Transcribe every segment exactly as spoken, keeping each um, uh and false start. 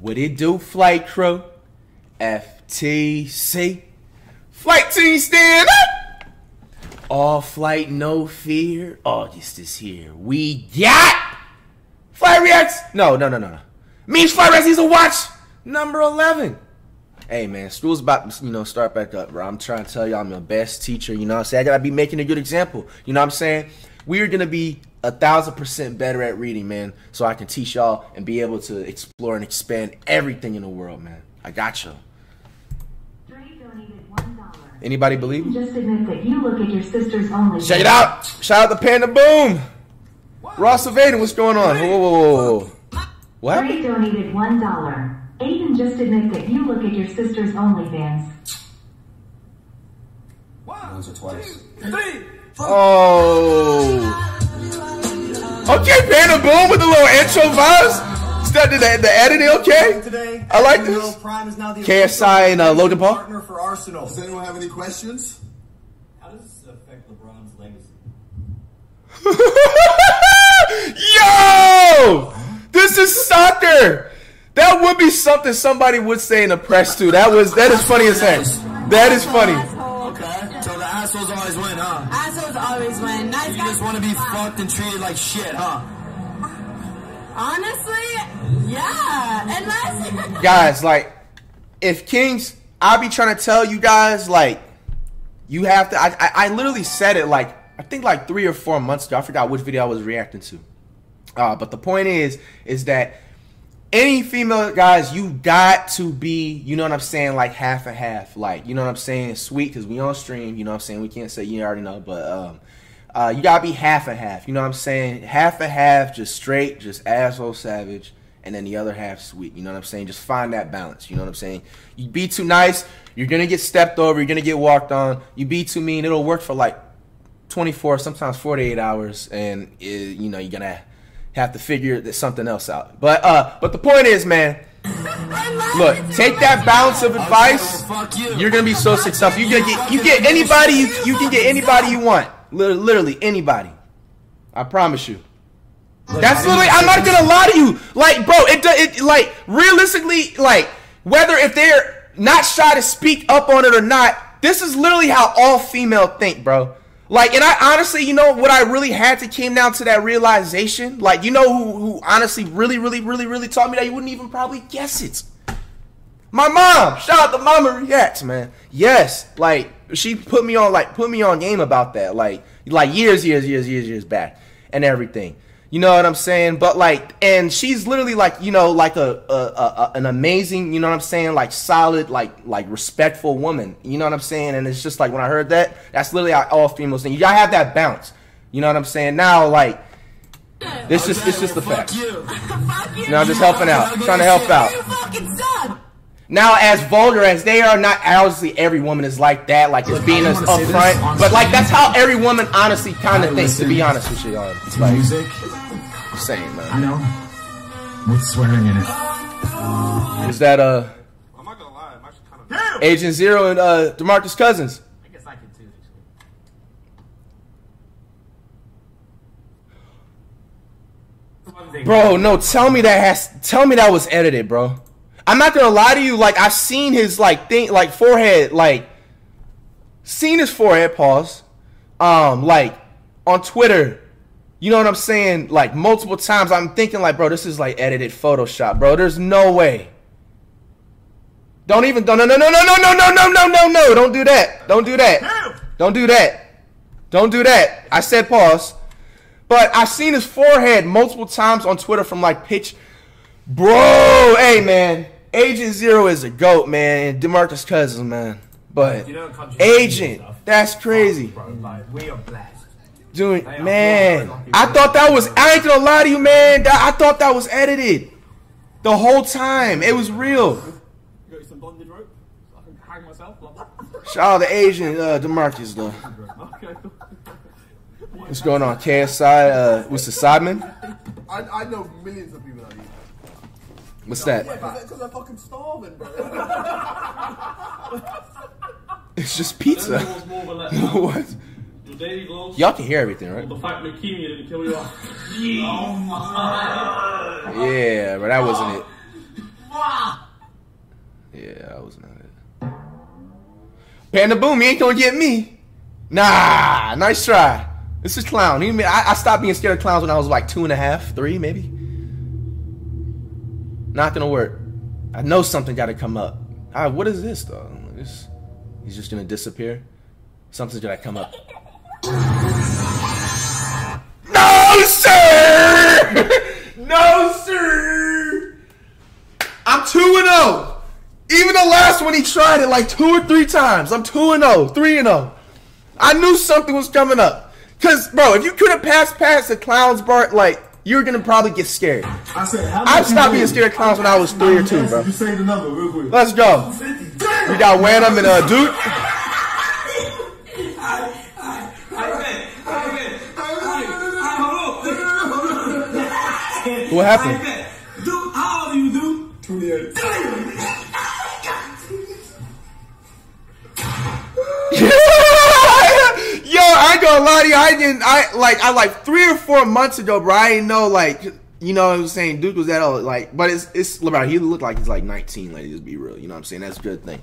What it do, flight crew? F T C. Flight team stand up! All flight, no fear. August is here. We got Flight Reacts. No, no, no, no, no. Means Flight Reacts needs to watch number eleven. Hey, man, school's about to, you know, start back up, bro. I'm trying to tell y'all I'm the best teacher, you know what I'm saying? I got to be making a good example, you know what I'm saying? We're going to be a thousand percent better at reading, man, so I can teach y'all and be able to explore and expand everything in the world, man. I got you. Anybody believe me? Just admit that you look at your sisters only. Check it out. Shout out to Panda Boom. Ross of Adin, what's going on? Whoa, whoa, whoa, whoa. What? Brady donated one dollar. Aiden, just admit that you look at your sister's OnlyFans. Once or twice. Oh. Okay, Panda Boom with the little intro vibes. Is that the, the editing okay? I like this. K S I and uh, Logan Paul. Partner for Arsenal. Does anyone have any questions? How does this affect LeBron's legacy? Yo! This is soccer. That would be something somebody would say in the press too. That was that is funny as heck. That is funny. Okay. So the assholes always win, huh? Assholes always win. Nice guys. You just want to be fucked and treated like shit, huh? Honestly, yeah. Unless guys, like, if Kings, I'll be trying to tell you guys, like, you have to. I, I I literally said it like I think like three or four months ago. I forgot which video I was reacting to. Uh, but the point is, is that any female guys, you got to be, you know what I'm saying, like half and half, like, you know what I'm saying, sweet, because we on stream, you know what I'm saying, we can't say, you already know, but um, uh, you got to be half and half, you know what I'm saying, half and half, just straight, just asshole savage, and then the other half sweet, you know what I'm saying, just find that balance, you know what I'm saying, you be too nice, you're going to get stepped over, you're going to get walked on, you be too mean, it'll work for like twenty-four, sometimes forty-eight hours, and, it, you know, you're going to have to figure something else out. But uh, but the point is, man, look, take that balance of advice. You're gonna be so successful. You gonna get you get anybody you you can get anybody you want. Literally anybody. I promise you. That's literally. I'm not gonna lie to you. Like, bro, it it like realistically, like whether if they're not shy to speak up on it or not, this is literally how all female think, bro. Like, and I honestly, you know, what I really had to came down to that realization, like, you know who, who honestly really, really, really, really taught me that? You wouldn't even probably guess it. My mom. Shout out to Mama Reacts, man. Yes. Like, she put me on, like, put me on game about that. Like, like years, years, years, years, years back and everything. You know what I'm saying? But, like, and she's literally, like, you know, like a, a, a an amazing, you know what I'm saying, like, solid, like, like respectful woman. You know what I'm saying? And it's just, like, when I heard that, that's literally how all females think. You gotta have that bounce. You know what I'm saying? Now, like, this okay, just, it's just the fact. You. you know, I'm just helping out. I'm trying to help out. Now, as vulgar as they are, not obviously every woman is like that, like it's being us up front. But, like, that's how every woman honestly kind of thinks, to be honest with you, y'all. It's like, music. Same, man. I know. With swearing in it. Is that, uh... I'm not gonna lie, I'm actually kind of... Agent Zero and, uh, DeMarcus Cousins. I guess I can too, actually. Bro, no, tell me that has... Tell me that was edited, bro. I'm not gonna lie to you, like, I've seen his, like, thing, like, forehead, like, seen his forehead, pause, um, like, on Twitter, you know what I'm saying, like, multiple times, I'm thinking, like, bro, this is, like, edited Photoshop, bro, there's no way. Don't even, don't, no, no, no, no, no, no, no, no, no, no, no, don't do that, don't do that, don't do that, don't do that, I said pause, but I've seen his forehead multiple times on Twitter from, like, pitch, bro, hey, man. Agent Zero is a GOAT, man. DeMarcus Cousins, man. But, you know, Agent, that's crazy. Oh, bro, like, we are blessed. Dude, man. Are I thought that was, I ain't gonna lie to you, man. That, I thought that was edited the whole time. It was real. You got some bonded rope? I can hang myself. Shout out to Agent uh, DeMarcus, though. What's going on, K S I? Uh, what's the Sidemen? I, I know millions of people that need. What's no, that? Yeah, because I'm fucking starving, bro. It's just pizza. What? Y'all can hear everything, right? Well, the fact leukemia didn't kill you off. Yeah, but that wasn't it. Yeah, that was not it. Panda Boom, he ain't gonna get me. Nah, nice try. This is clown. He, I, I stopped being scared of clowns when I was like two and a half, three maybe. Not gonna work. I know something gotta come up. Alright, what is this though? This, he's just gonna disappear. Something's gonna come up. No, sir! No, sir! I'm two and oh. Even the last one, he tried it like two or three times. I'm two and oh, three and oh. I knew something was coming up. Cause, bro, if you couldn't pass past the clowns, Bart, like, you're gonna probably get scared. I said, how I stopped being scared of clowns when I was three or two, bro. You saved another real quick. Let's go. We got Wanham and uh, Duke. What happened? Duke, how old are you, Duke? twenty-eight. Yo, I ain't gonna lie to you. I didn't. I like. I like three or four months ago, bro. I didn't know, like, you know what I'm saying, Duke was that old. Like, but it's it's bro, he looked like he's like nineteen. Like, just be real. You know what I'm saying? That's a good thing.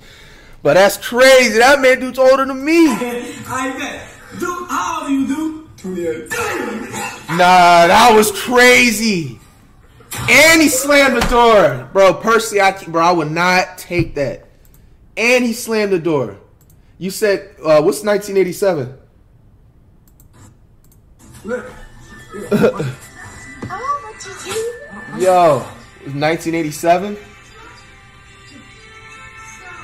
But that's crazy. That man, Duke's older than me. I bet. Duke, how old are you, Duke? Nah, that was crazy. And he slammed the door, bro. Personally, I bro, I would not take that. And he slammed the door. You said, uh, "What's nineteen eighty-seven?" Yo, nineteen eighty-seven.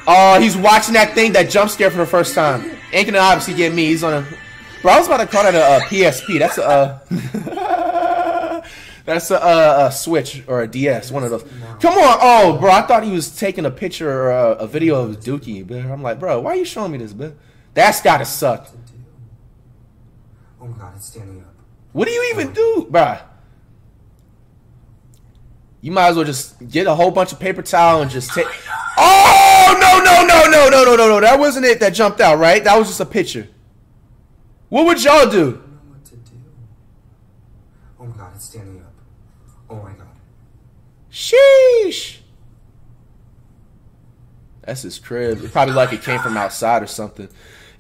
Oh, he's watching that thing, that jump scare for the first time. Ain't gonna obviously get me. He's on a. Bro, I was about to call that a uh, P S P. That's a uh, that's a, uh, a Switch or a D S, one of those. Come on, oh, bro, I thought he was taking a picture or a, a video of Dookie, but I'm like, bro, why are you showing me this, man? That's gotta suck. Oh my God, it's standing up. What do you even do, bro? You might as well just get a whole bunch of paper towel and just take. Oh no no no no no no no no! That wasn't it. That jumped out, right? That was just a picture. What would y'all do? I don't know what to do. Oh my God, it's standing up. Oh my God. Sheesh. That's his crib. It's probably like it came from outside or something.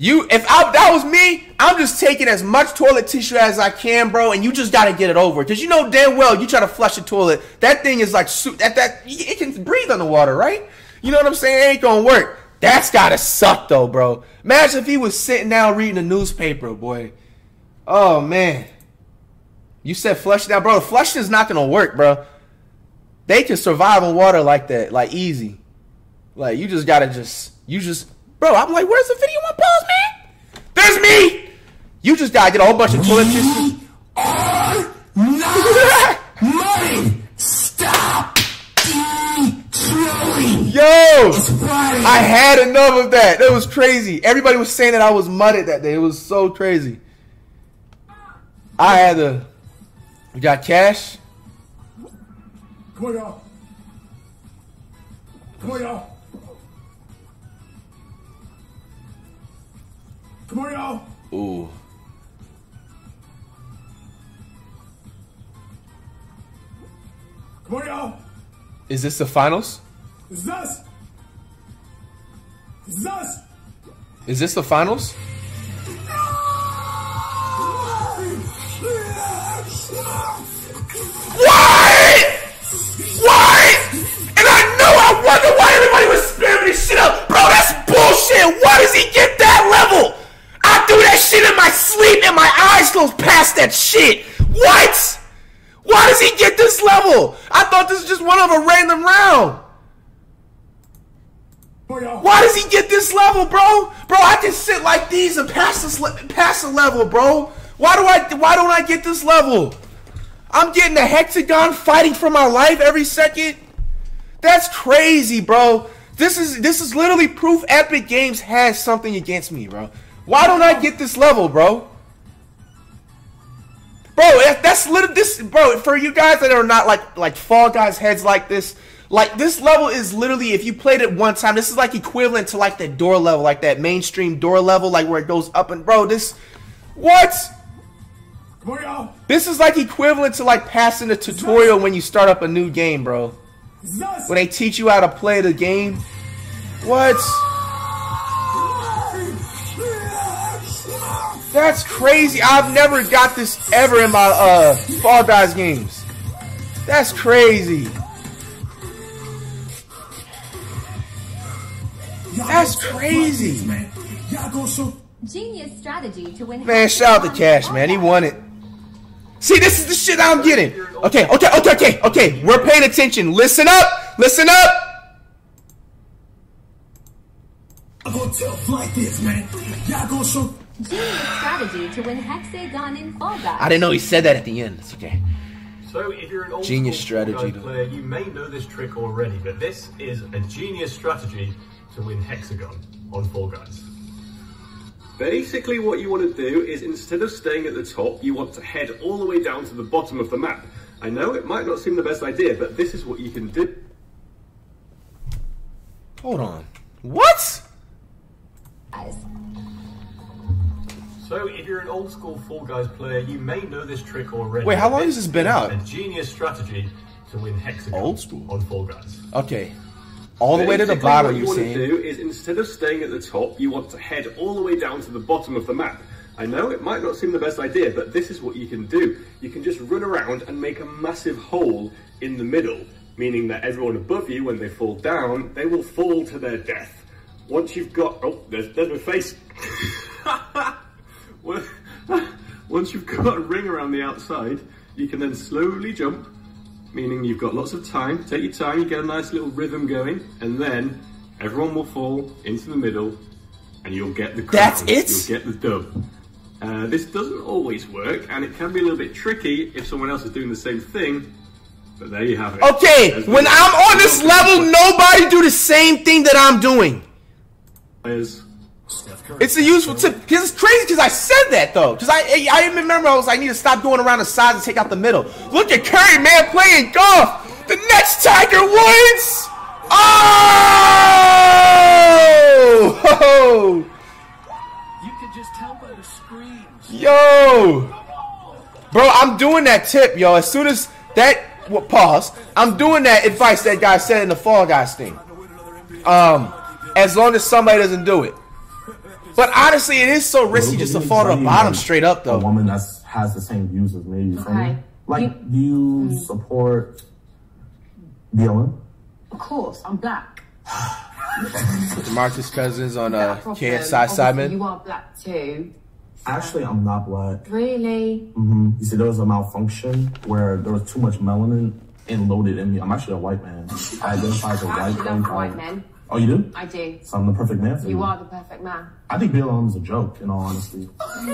You, if I, that was me, I'm just taking as much toilet tissue as I can, bro, and you just gotta get it over. Cause you know damn well you try to flush the toilet, that thing is like, that, that it can breathe underwater, right? You know what I'm saying? It ain't gonna work. That's gotta suck though, bro. Imagine if he was sitting down reading a newspaper, boy. Oh man. You said flush down, bro. Flushing is not gonna work, bro. They can survive in water like that, like easy. Like you just gotta just, you just, bro. I'm like, where's the video on pause, man? There's me. You just gotta get a whole bunch of toilet tissue. We are not money. Stop. Yo, I had enough of that. That was crazy. Everybody was saying that I was mudded that day. It was so crazy. I had to. We got cash. Come on, y'all. Come on, y'all. Come on, y'all. Ooh. Come on, y'all. Is this the finals? Is this? Is this? Is this the finals? What? What? And I know I wonder why everybody was spamming this shit up. Bro, that's bullshit. Why does he get that level? I threw that shit in my sleep and my eyes goes past that shit. What? Why does he get this level? I thought this was just one of a random round. Why does he get this level, bro? Bro, I can sit like these and pass this le pass the level, bro. Why do I why don't I get this level? I'm getting a hexagon, fighting for my life every second. That's crazy, bro. This is this is literally proof Epic Games has something against me, bro. Why don't I get this level, bro? Bro, that's literally this, bro. For you guys that are not like like Fall Guys heads like this. Like, this level is literally, if you played it one time, this is like equivalent to like that door level, like that mainstream door level, like where it goes up and, bro, this, what? Come on, y'all. This is like equivalent to like passing the tutorial when you start up a new game, bro. When they teach you how to play the game. What? That's crazy. I've never got this ever in my uh, Fall Guys games. That's crazy. That's crazy. Genius strategy to win. Man, shout out to Cash, man. He won it. See, this is the shit I'm getting. Okay, okay, okay, okay, okay. We're paying attention. Listen up. Listen up. I'm gonna tell like this, man. Y'all gonna show genius strategy to win Hexagon in Fall Guys. I didn't know he said that at the end. It's okay. So if you're an old genius strategy player, you may know this trick already, but this is a genius strategy to win Hexagon on Fall Guys. Basically what you want to do is, instead of staying at the top, you want to head all the way down to the bottom of the map. I know it might not seem the best idea, but this is what you can do. Hold on. What? So if you're an old school Fall Guys player, you may know this trick already. Wait, how long has this been out? A genius strategy to win Hexagon old school on Fall Guys. Okay. All the way to the bottom, you're saying? What you want to do is, instead of staying at the top, you want to head all the way down to the bottom of the map. I know it might not seem the best idea, but this is what you can do. You can just run around and make a massive hole in the middle, meaning that everyone above you, when they fall down, they will fall to their death. Once you've got... Oh, there's, there's my face. Once you've got a ring around the outside, you can then slowly jump, meaning you've got lots of time. Take your time, you get a nice little rhythm going, and then everyone will fall into the middle, and you'll get the crown. That's it? You'll get the dub. Uh, this doesn't always work, and it can be a little bit tricky if someone else is doing the same thing. But there you have it. Okay, there's when I'm on this level, nobody do the same thing that I'm doing. Is Steph Curry. It's a useful tip. Cause it's crazy because I said that though. Because I I didn't remember. I was like, I need to stop going around the sides and take out the middle. Look at Curry, man, playing golf. The next Tiger Woods. Oh! Ho-ho! You could just tell by the screams. Yo, bro, I'm doing that tip, yo. As soon as that well, pause, I'm doing that advice that guy said in the Fall Guys thing. Um. As long as somebody doesn't do it. But honestly, it is so risky just to fall to the bottom straight up, though. A woman that has the same views as me. You okay. Like, do you support Dylan? Of course, I'm black. DeMarcus Cousins on uh, K S I Sidemen. You are black too. Actually, I'm not black. Really? Mm-hmm. You see, there was a malfunction where there was too much melanin loaded in me. I'm actually a white man. I identify as a white man. I love white men. Oh, you do? I do. So I'm the perfect man for you. You are the perfect man. I think B L M's a joke, in all honesty. Yeah.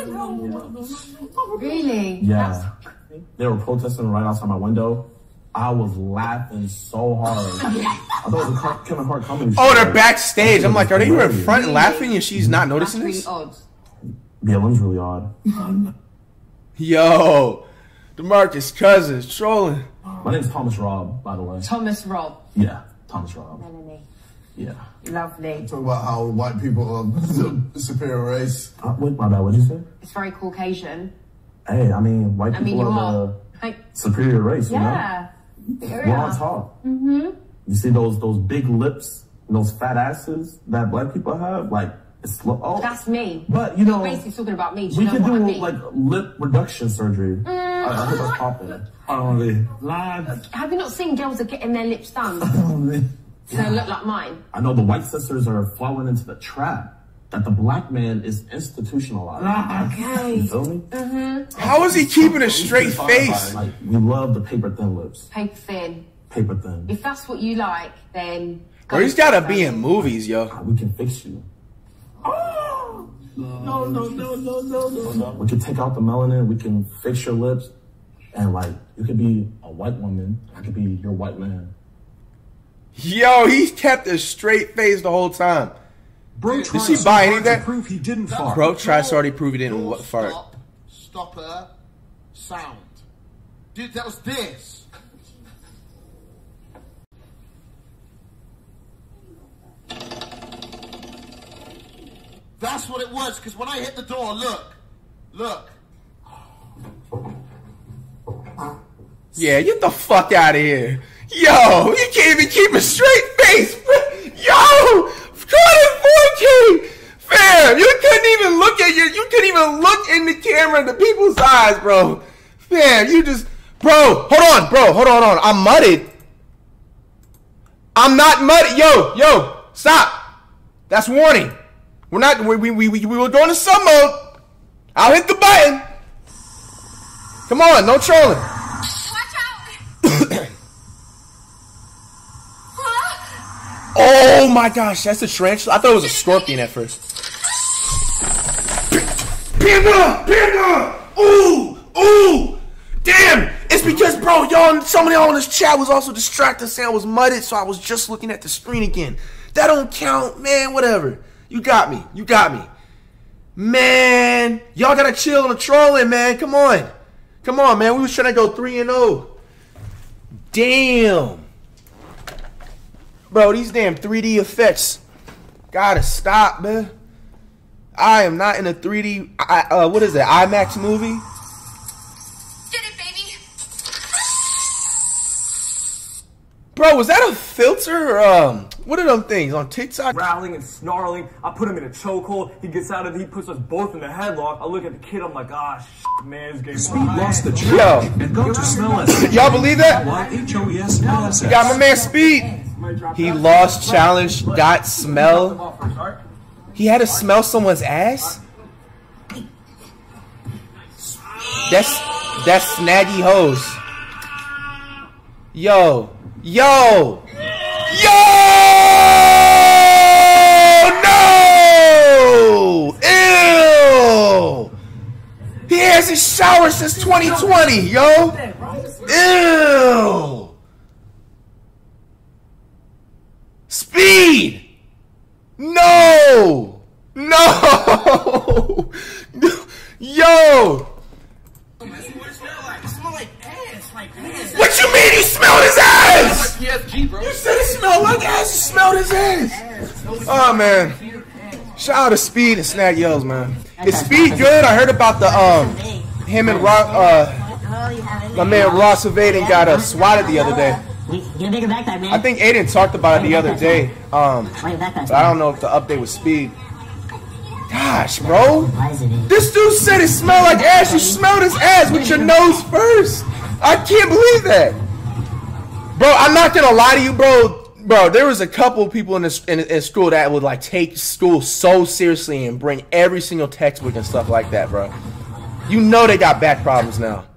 Really? Yeah. That's... They were protesting right outside my window. I was laughing so hard. I thought it was a Kevin Hart comedy. Oh, they're backstage. I'm like, are they in front really? laughing and she's not noticing That's this? Odd. B L M's really odd. Yo, DeMarcus Cousins trolling. My name's Thomas Robb, by the way. Thomas Robb. Yeah, Thomas Robb. Melanie. Yeah. Lovely. Talk about how white people are superior race. Uh, wait, my bad, what did you say? It's very Caucasian. Hey, I mean, white I people mean, you are, are the like, superior race, yeah, you know? Yeah. We're on top. Mm-hmm. You see those those big lips and those fat asses that black people have? Like, it's... Oh. That's me. But, you know... You're basically talking about me. Do we you know can do, I mean? like, lip reduction surgery. Mm. I, I think that's popular. Only. Live. Have you not seen girls are getting their lips done? Only. So yeah. Look like mine. I know the white sisters are falling into the trap that the black man is institutionalized. Ah, okay. You feel me? Mm-hmm. How is he keeping a straight face? Like, we love the paper thin lips. Paper thin. Paper thin. If that's what you like, then... Go Bro, he's gotta be in movies, yo. We can fix you. Oh! No, no, no, no, no, no. We can take out the melanin. We can fix your lips. And, like, you could be a white woman. I could be your white man. Yo, he kept a straight face the whole time. Bro, did she buy any of that? Prove he didn't fart. Bro, tries to already prove he didn't stop, fart. Stopper, sound. Dude, that was this. That's what it was. Because when I hit the door, look, look. Yeah, get the fuck out of here. Yo, you can't even keep a straight face. Yo, bro. Man, you just... Bro, hold on, bro. Hold on, hold on. I'm mudded. I'm not mudded. Yo, yo, stop. That's warning. We're not... We, we, we, we were going to sub mode. I'll hit the button. Come on, no trolling. Watch out. Oh my gosh, that's a tarantula. I thought it was a scorpion at first. Panda! Panda! Ooh! Ooh! Damn! It's because, bro, y'all, some of y'all in this chat was also distracted saying I was mudded, so I was just looking at the screen again. That don't count, man, whatever. You got me. You got me. Man, y'all gotta chill on the trolling, man. Come on. Come on, man. We was trying to go three and oh. Damn. Bro, these damn three D effects gotta stop, man. I am not in a three D, uh, what is that, IMAX movie? Did it, baby. Bro, was that a filter or, um, what are them things on TikTok? Growling and snarling, I put him in a chokehold, he gets out of it, he puts us both in the headlock, I look at the kid, I'm like, ah, shit, man, this game lost the track. Yo, and go to smell it. Y'all believe that? Y H O E S L S S. You got my man Speed. He lost challenge, got smell. He had to smell someone's ass? That's, that's snaggy hose. Yo. Yo. Yo! No! Ew! He hasn't showered since twenty twenty, yo! Ew! Speed! No! No! Yo! What you mean he smelled his ass? You said he smelled like ass, he smelled his ass! Oh man. Shout out to Speed and Snag Yells, man. Is Speed good? I heard about the um him and Ro uh my man Ross evading got uh, swatted the other day. We, get a bigger backpack, man. I think Adin talked about it the other day. Um, but I don't know if the update was Speed. Gosh, bro. This dude said it smelled like ass. You smelled his ass with your nose first. I can't believe that. Bro, I'm not going to lie to you, bro. Bro, there was a couple people in, this, in, in school that would, like, take school so seriously and bring every single textbook and stuff like that, bro. You know they got back problems now.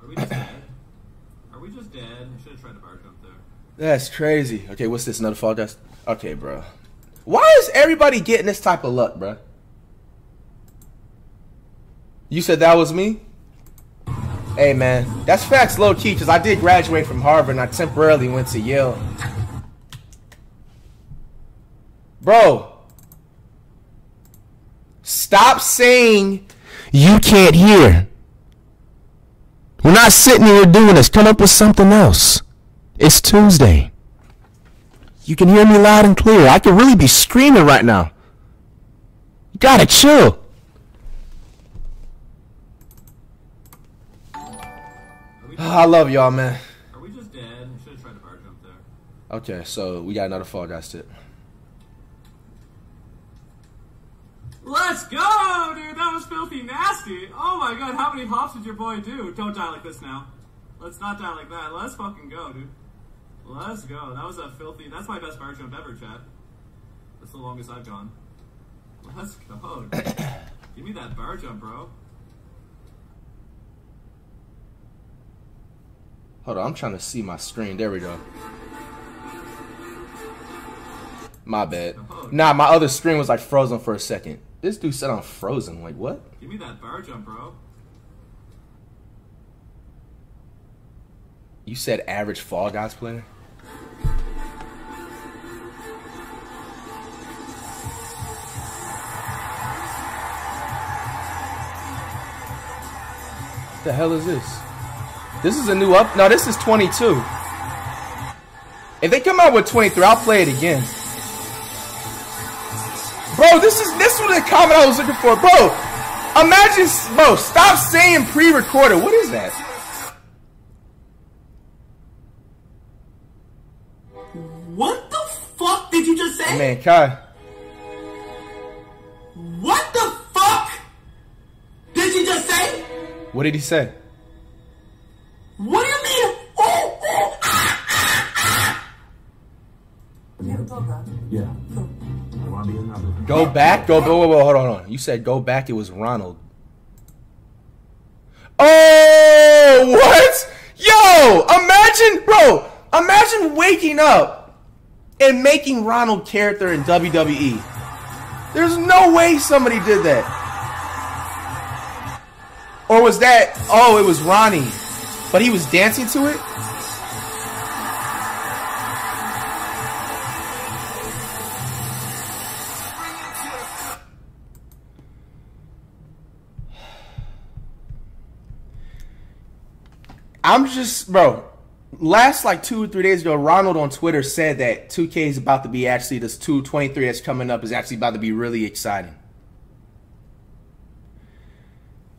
Are we just dead? I should have tried to bark up there. That's crazy. Okay, what's this? Another Fall Guys? Okay, bro. Why is everybody getting this type of luck, bro? You said that was me? Hey, man. That's facts low key, because I did graduate from Harvard and I temporarily went to Yale. Bro. Stop saying you can't hear. We're not sitting here doing this. Come up with something else. It's Tuesday. You can hear me loud and clear. I could really be screaming right now. You gotta chill. I love y'all, man. Are we just dead? We should have tried to bar jump there. Okay, so we got another Fall Guys tip. Let's go, dude! That was filthy nasty! Oh my god, how many hops did your boy do? Don't die like this now. Let's not die like that. Let's fucking go, dude. Let's go. That was a filthy... That's my best bar jump ever, chat. That's the longest I've gone. Let's go, dude. Give me that bar jump, bro. Hold on, I'm trying to see my screen. There we go. My bad. Oh, nah, my other screen was like frozen for a second. This dude said I'm frozen. Like, what? Give me that bar jump, bro. You said average Fall Guys player? What the hell is this? This is a new up. No, this is twenty-two. If they come out with twenty-three, I'll play it again. Bro, this is this was the comment I was looking for. Bro, imagine, bro, stop saying pre-recorded. What is that? What the fuck did you just say? Man, Kai. What the fuck? What did he say? What do you mean? Oh, oh, ah, ah, ah. Yeah. Go back? Go, whoa, whoa, whoa, hold on, hold on. You said go back, it was Ronald. Oh, what? Yo, imagine, bro, imagine waking up and making Ronald character in W W E. There's no way somebody did that. Or was that, oh, it was Ronnie, but he was dancing to it? I'm just, bro, last like two or three days ago, Ronald on Twitter said that two K is about to be actually, this two K twenty-three that's coming up is actually about to be really exciting.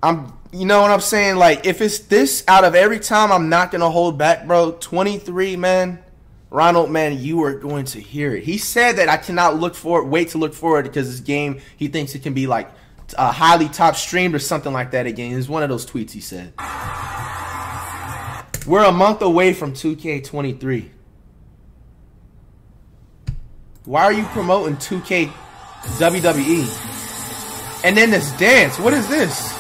I'm, you know what I'm saying? Like, if it's this out of every time, I'm not going to hold back, bro. twenty-three, man. Ronald, man, you are going to hear it. He said that I cannot look forward, wait to look forward because this game, he thinks it can be like uh, highly top streamed or something like that again. It's one of those tweets he said. We're a month away from two K twenty-three. Why are you promoting two K W W E? And then this dance. What is this?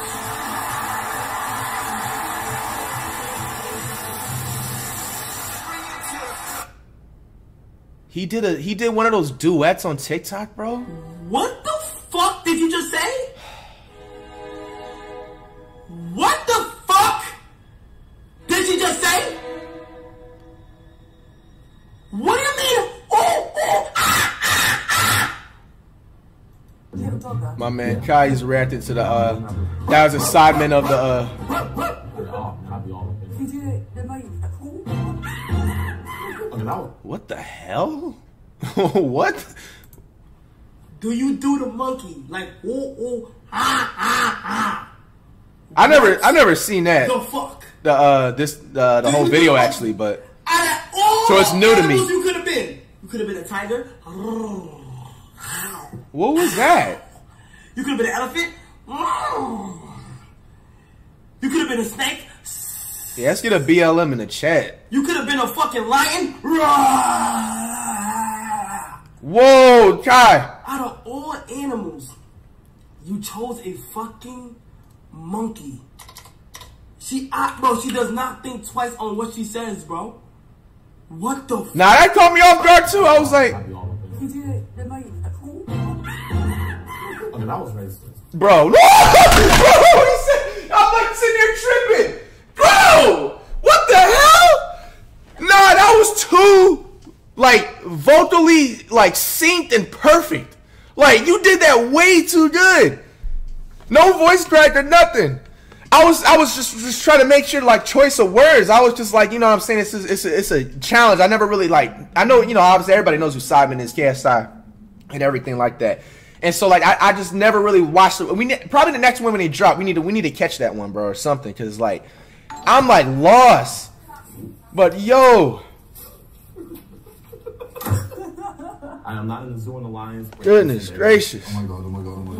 He did a he did one of those duets on TikTok, bro. What the fuck did you just say? What the fuck? Did you just say? What do you mean? Oh, oh, ah, ah, ah. My man Kai is reacting to the, uh, that was a Sidemen of the, uh. What the hell? What? Do you do the monkey? Like, oh, oh, ah, ah, ah. I never, I never seen that. The fuck? The uh, this uh, the whole video actually, but so it's new to me. You could have been, you could have been a tiger. What was that? You could have been an elephant. You could have been a snake. Yeah, let's get a B L M in the chat. You could have been a fucking lion. Whoa, Kai! Out of all animals, you chose a fucking monkey. She, I, bro, she does not think twice on what she says, bro. What the fuck? Nah, that caught me off guard, too. I was like... I mean, I was racist. Bro, no! Bro, he said, I'm like sitting there tripping. Bro! What the hell? Nah, that was too, like, vocally, like, synced and perfect. Like, you did that way too good. No voice crack or nothing. I was I was just just trying to make sure like choice of words. I was just like, you know what I'm saying, it's a, it's a, it's a challenge. I never really like, I know, you know, obviously everybody knows who Sidemen is, K S I and everything like that. And so like I, I just never really watched it. We probably the next one when they drop, we need to we need to catch that one, bro, or something, cuz like I'm like lost. But yo, I am not in the zoo and the lions. Goodness gracious. Oh my god, oh my god, oh my god.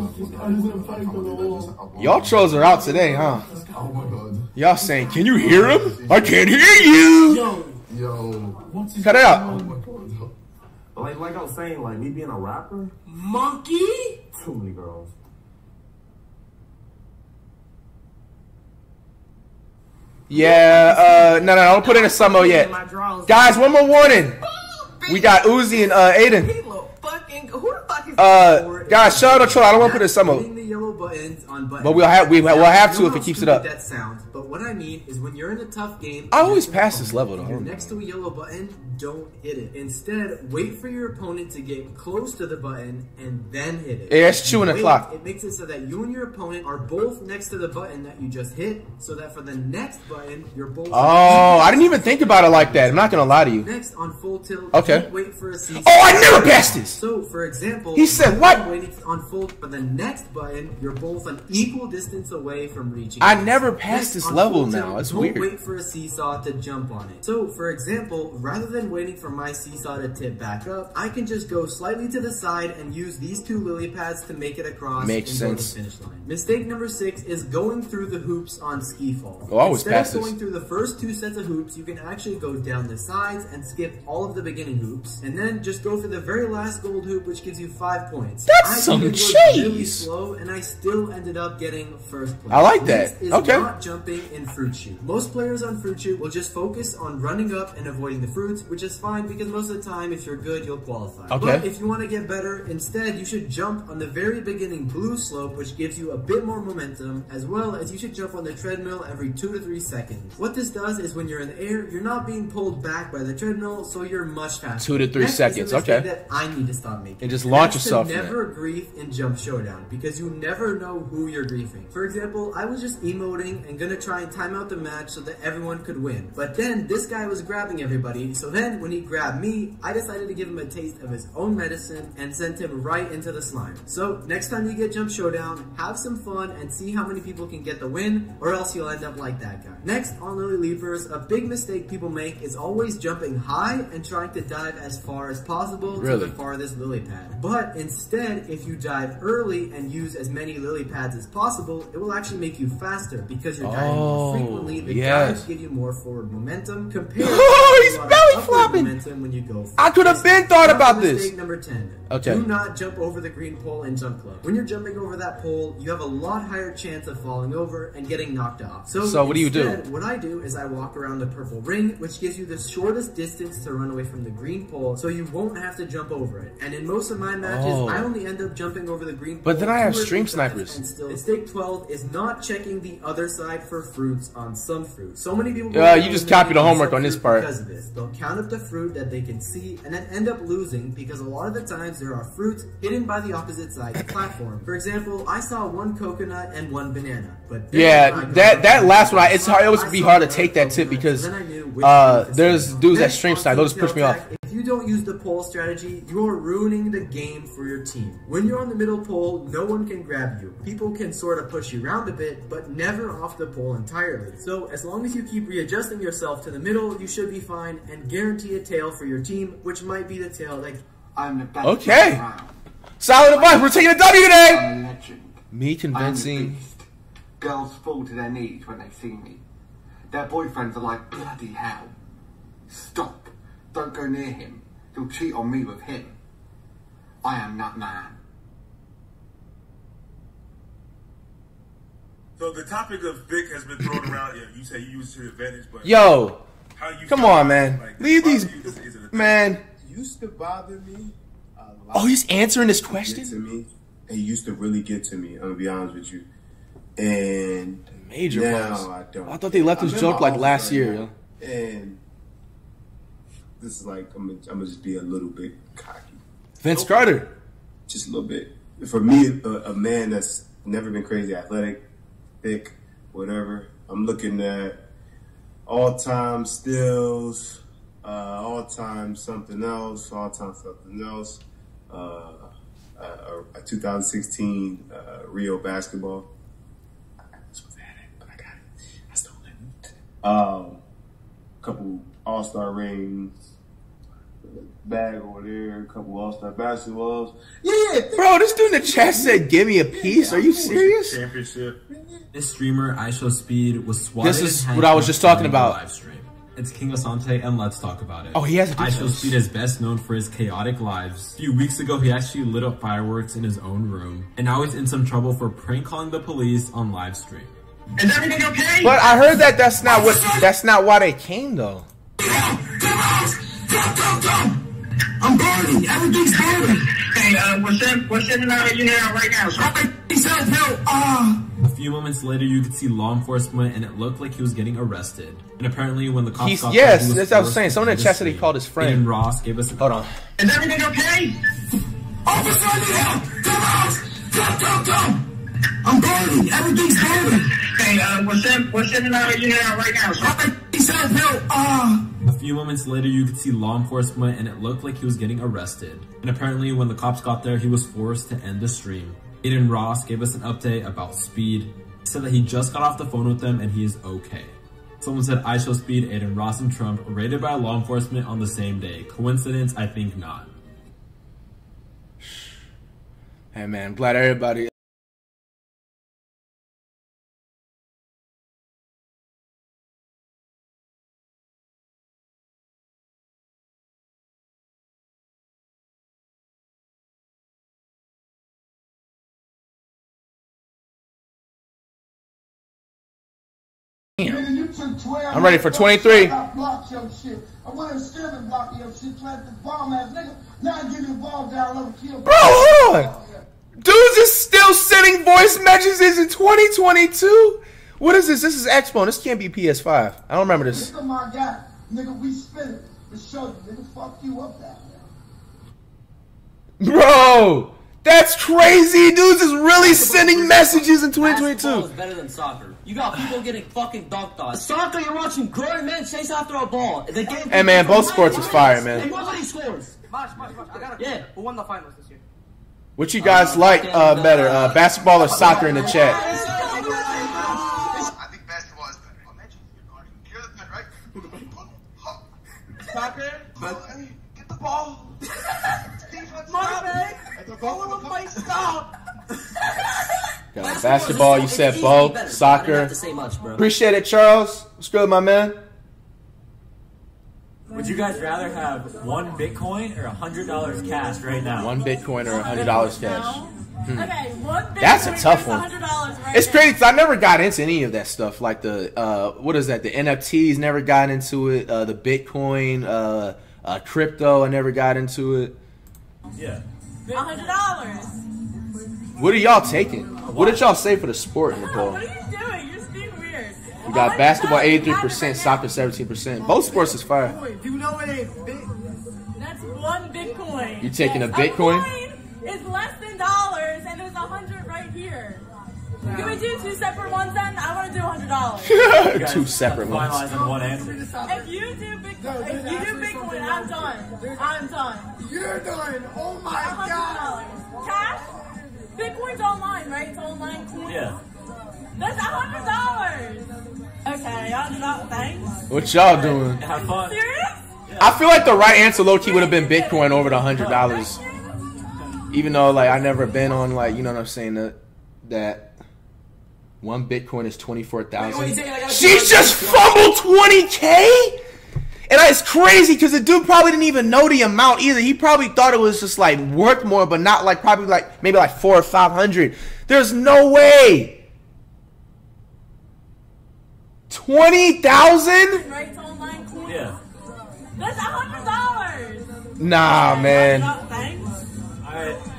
god. Y'all trolls are out today, huh? Oh my god. Y'all saying, can you hear him? I can't hear you! Yo, yo. Cut it out. Oh like, like I was saying, like me being a rapper? Monkey? Too many girls. Yeah, uh, no, no, don't put in a summo yet. Guys, one more warning. We got Uzi and uh, Aiden. Fucking, who the fuck is uh, guys, shut up, troll. I don't want to put in some of buttons. But we'll have we will have to if it keeps it up. That sounds, but what I mean is when you're in a tough game, I always pass this level though. You're next to a yellow button, don't hit it. Instead, wait for your opponent to get close to the button and then hit it. Yeah, it's chewing the clock. It makes it so that you and your opponent are both next to the button that you just hit, so that for the next button, you're both. Oh, I didn't even think about it like that. I'm not gonna lie to you. Next on Full Tilt. Okay. Wait for a season. Oh, I never passed this. So, for example. both he said what on full, but the next button you're both an equal distance away from reaching. I never passed this level now. It's weird. Wait for a seesaw to jump on it. So for example, rather than waiting for my seesaw to tip back up, I can just go slightly to the side and use these two lily pads to make it across Makes and sense. Go to the finish line. Mistake number six is going through the hoops on ski fall. Oh, I was past this. Instead of going through the first two sets of hoops, you can actually go down the sides and skip all of the beginning hoops, and then just go for the very last gold hoop, which gives you five points. That's I some cheese. Really slow, and I still ended up getting first place. I like that. Is okay. Not jumping in fruit shoot. Most players on fruit shoot will just focus on running up and avoiding the fruits, which is fine because most of the time, if you're good, you'll qualify. Okay. But if you want to get better, instead you should jump on the very beginning blue slope, which gives you a bit more momentum, as well as you should jump on the treadmill every two to three seconds. What this does is when you're in the air, you're not being pulled back by the treadmill, so you're much faster. Two to three Next seconds. Okay. That I need to stop making. And just launch Next yourself. Never grief in Jump Showdown because you never know who you're griefing. For example, I was just emoting and gonna try and time out the match so that everyone could win. But then this guy was grabbing everybody. So then when he grabbed me, I decided to give him a taste of his own medicine and sent him right into the slime. So next time you get Jump Showdown, have some fun and see how many people can get the win, or else you'll end up like that guy. Next on Lily Leapers, a big mistake people make is always jumping high and trying to dive as far as possible really? to the farthest lily pad. But instead, if you dive early and use as many lily pads as possible, it will actually make you faster because you're diving oh, more frequently. The yes. dives give you more forward momentum compared oh, he's to belly flopping. momentum when you go forward. I could have been thought That's about this. Number ten. Okay. Do not jump over the green pole and jump club. When you're jumping over that pole, you have a lot higher chance of falling over and getting knocked off. So, so what instead, do you do? What I do is I walk around the purple ring, which gives you the shortest distance to run away from the green pole, so you won't have to jump over it. And in most of my matches, oh. I only end up jumping over the green pole. But then I have stream snipers. Still, mistake twelve is not checking the other side for fruits on some fruit. So many people. Uh, you just copied the homework on this part. Because of this, they'll count up the fruit that they can see and then end up losing because a lot of the times there are fruits hidden by the opposite side of the platform. For example, I saw one coconut and one banana. But yeah, that that last one, I, it's hard. It would be hard to take that tip because uh, there's dudes that stream snipe. They'll just push me off. If you don't use the pole strategy, you're ruining the game for your team. When you're on the middle pole, no one can grab you. People can sort of push you around a bit, but never off the pole entirely. So as long as you keep readjusting yourself to the middle, you should be fine and guarantee a tail for your team, which might be the tail that I'm about okay. to round. Solid advice. We're taking a W today. I'm a legend. Me convincing. Girls fall to their knees when they see me. Their boyfriends are like, bloody hell. Stop. Don't go near him. He'll cheat on me with him. I am that man. So the topic of Vic has been thrown around. Yeah, you say you use it to your advantage, but yo, how you come on, man. Like, Leave these, you, man. Used to bother me a lot. Oh, he's answering this question. To me, it used to really get to me. I'm gonna be honest with you. And major now I don't. I thought they left this joke like last year. Now, yo. And this is like I'm. Gonna, I'm gonna just be a little bit cocky. Vince nope. Carter, just a little bit. For me, a, a man that's never been crazy athletic, thick, whatever. I'm looking at all-time stills, uh, all-time something else, all-time something else. Uh, uh, a two thousand sixteen uh, Rio basketball. I was supposed to have it, but I got it. I stole it. Um, a couple All-Star rings. Bag over there, a couple All-Star basketballs. Yeah, yeah, bro, this dude in the chat said, "Give me a piece." Are you serious? Championship. This streamer, I Show Speed, was swatted. This is what I was just talking about. Live stream. It's King Asante, and let's talk about it. Oh, he has. I Show Speed is best known for his chaotic lives. A few weeks ago, he actually lit up fireworks in his own room, and now he's in some trouble for prank calling the police on live stream. Is everything okay? But I heard that that's not what. That's not why they came though. Go, go, go! I'm burning. Everything's burning. Hey, uh, we're sending, we're sending out a unit out right now. So help! Ah! A few moments later, you could see law enforcement, and it looked like he was getting arrested. And apparently, when the cops He's, got yes, that's what I was saying. Someone in the chat said he called his friend. Adin Ross gave us. A Hold on. Is everything okay? Officer, I need help! Come out! Go, go, go! I'm burning. Everything's burning. Hey, uh, we're sending, we're sending out a unit out right now. So help! Ah! A few moments later, you could see law enforcement and it looked like he was getting arrested. And apparently when the cops got there, he was forced to end the stream. Adin Ross gave us an update about Speed. He said that he just got off the phone with them and he is okay. Someone said, I show Speed, Adin Ross, and Trump raided by law enforcement on the same day. Coincidence? I think not. Hey man, glad everybody. Damn. I'm ready for twenty-three. I blocked your shit. I went and still and blocked your shit. Tried to bomb ass nigga. Now give me the ball down low. Kill. Bro, hold on. Dudes is still sending voice messages in twenty twenty-two. What is this? This is Expo. This can't be P S five. I don't remember this. Nigga, my guy. Nigga, we spin it. We show you. Nigga, fuck you up that now. Bro, that's crazy. Dudes is really sending messages in twenty twenty-two. Basketball is better than soccer. You got people getting fucking dunked on. Soccer, you're watching grown men chase after a ball. The game. Hey man, both sports is fire, man. And nobody scores. Marsh, Marsh, Marsh. I gotta yeah. Who won the finals this year? What you guys uh, like uh, the, better, uh, basketball or soccer in the chat? I think basketball is better. Soccer, but get the ball. Stop. Stop. Basketball, basketball, you said both. Soccer. Much, bro. Appreciate it, Charles. What's good, my man? Would you guys rather have one Bitcoin or a hundred dollars cash right now? One Bitcoin or a hundred dollars cash. Hmm. Okay, one Bitcoin. That's a tough one. Right, it's crazy because I never got into any of that stuff. Like the uh, what is that? The N F Ts, never got into it. Uh, the Bitcoin, uh, uh, crypto, I never got into it. Yeah. A hundred dollars. What are y'all taking? What did y'all say for the sport in the poll? What are you doing? You're just being weird. We got oh, basketball eighty-three percent, soccer seventeen percent. Both sports is fire. Do you know what it is? That's one Bitcoin. You're taking yes. a Bitcoin? It's less than dollars, and there's a hundred right here. Wow. Can we do two separate ones then? I want to do a hundred dollars. Two separate ones. One answer. If you do Bitcoin, if you do Bitcoin, I'm done. I'm done. You're done. Oh my God. Cash? Bitcoin's online, right? It's online coin. Yeah. That's a hundred dollars. Okay, y'all do not thanks. What y'all doing? Have fun. Serious? Yeah. I feel like the right answer, low key, would have been Bitcoin over the hundred dollars. Even though, like, I never been on, like, you know what I'm saying? That, that one Bitcoin is twenty four thousand. She just fumbled twenty k. And it's crazy because the dude probably didn't even know the amount either. He probably thought it was just like worth more, but not like probably like maybe like four or five hundred. There's no way. Twenty thousand? Yeah. That's a hundred dollars. Nah, man.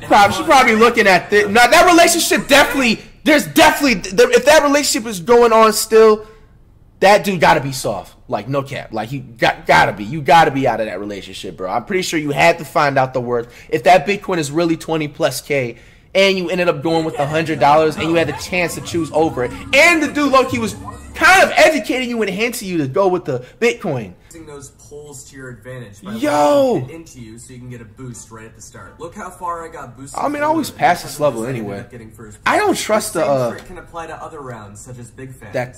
Probably, she's probably looking at this. Now that relationship definitely. There's definitely if that relationship is going on still. That dude gotta be soft, like no cap, like he got gotta be. You gotta be out of that relationship, bro. I'm pretty sure you had to find out the worth. If that Bitcoin is really twenty plus K, and you ended up going with a hundred dollars, and you had the chance to choose over it, and the dude Loki was kind of educating you and hinting you to go with the Bitcoin. Using those polls to your advantage, by yo, it into you so you can get a boost right at the start. Look how far I got boosted. I mean, I always pass this level anyway. I don't trust the. Uh, can apply to other rounds such as big fans. That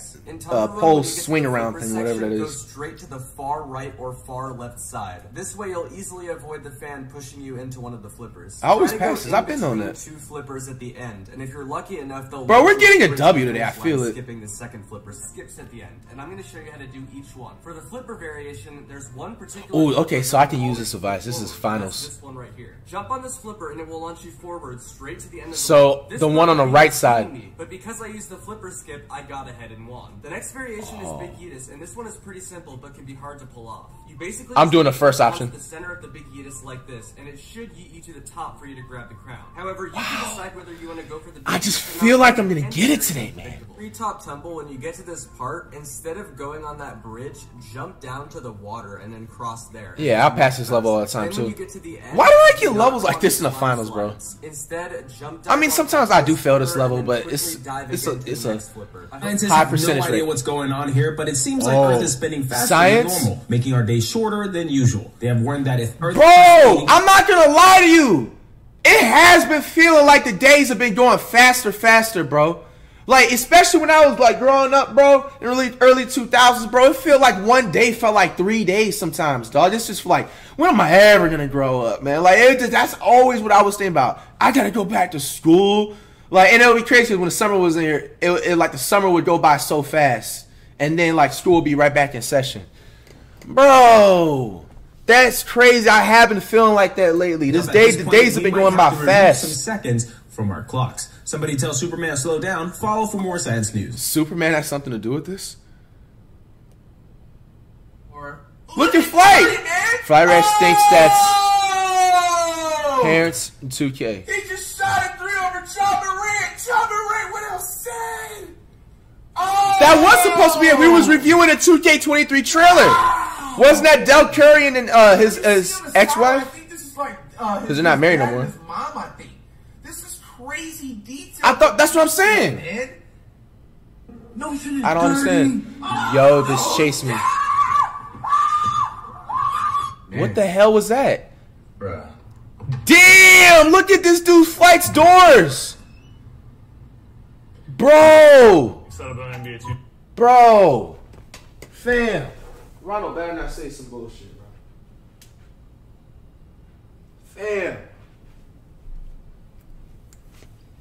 uh, poll swing around thing, whatever that is. Goes straight to the far right or far left side. This way, you'll easily avoid the fan pushing you into one of the flippers. I always pass this. I've been on that. Two flippers at the end, and if you're lucky enough, they'll. Bro, we're getting a W today. I feel it. Skipping the second flipper skips at the end, and I'm going to show you how to do each one for the flipper variant. There's one particular. Oh, okay, so I can use this device. This is finals. This one right here. Jump on this flipper and it will launch you forward straight to the end of the. So the one on the right side. But because I used the flipper skip, I got ahead and won. The next variation oh. is Big Yeetus, and this one is pretty simple but can be hard to pull off. You basically. I'm doing the first option. The center of the Big Yeetus like this, and it should yeet you to the top for you to grab the crown. However, you wow. can decide whether you want to go for the. I just feel like I'm gonna get it today, man. Free top tumble. When you get to this part, instead of going on that bridge, jump down down to the water and then cross there. Yeah, I'll pass this level all the time too. Why do I get levels like this in the finals, bro? Instead, jump down. I mean, sometimes I do fail this level, but it's it's a it's a high percentage. I have no idea what's going on here, but it seems like Earth is spinning faster than normal, making our day shorter than usual. They have warned that if Earth. Bro, I'm not gonna lie to you. It has been feeling like the days have been going faster, faster, bro. Like, especially when I was, like, growing up, bro, in early, early two thousands, bro, it felt like one day felt like three days sometimes, dog. It's just like, when am I ever going to grow up, man? Like, it just, that's always what I was thinking about. I got to go back to school. Like, and it would be crazy when the summer was in here, it, it, like, the summer would go by so fast. And then, like, school would be right back in session. Bro. That's crazy. I have been feeling like that lately. This day, the days have been going by fast. Some seconds from our clocks. Somebody tell Superman slow down. Follow for more science news. Superman has something to do with this. Or look at Flight. Flight Reacts thinks that's parents in two K. He just shot a three over John Morant. John Morant, what else say? Oh. That was supposed to be it. We was reviewing a two K twenty-three trailer. Wasn't that Del Curry and uh, his, his ex-wife? Because like, uh, they're not married no more. His mom, I think. This is crazy detail. I thought that's what I'm saying. Man. No, I don't understand. Oh, yo, this no. Chased me. Man. What the hell was that? Bruh. Damn! Look at this dude's Flight's doors, bro. Bro, fam. Ronald better not say some bullshit, bro. Fam.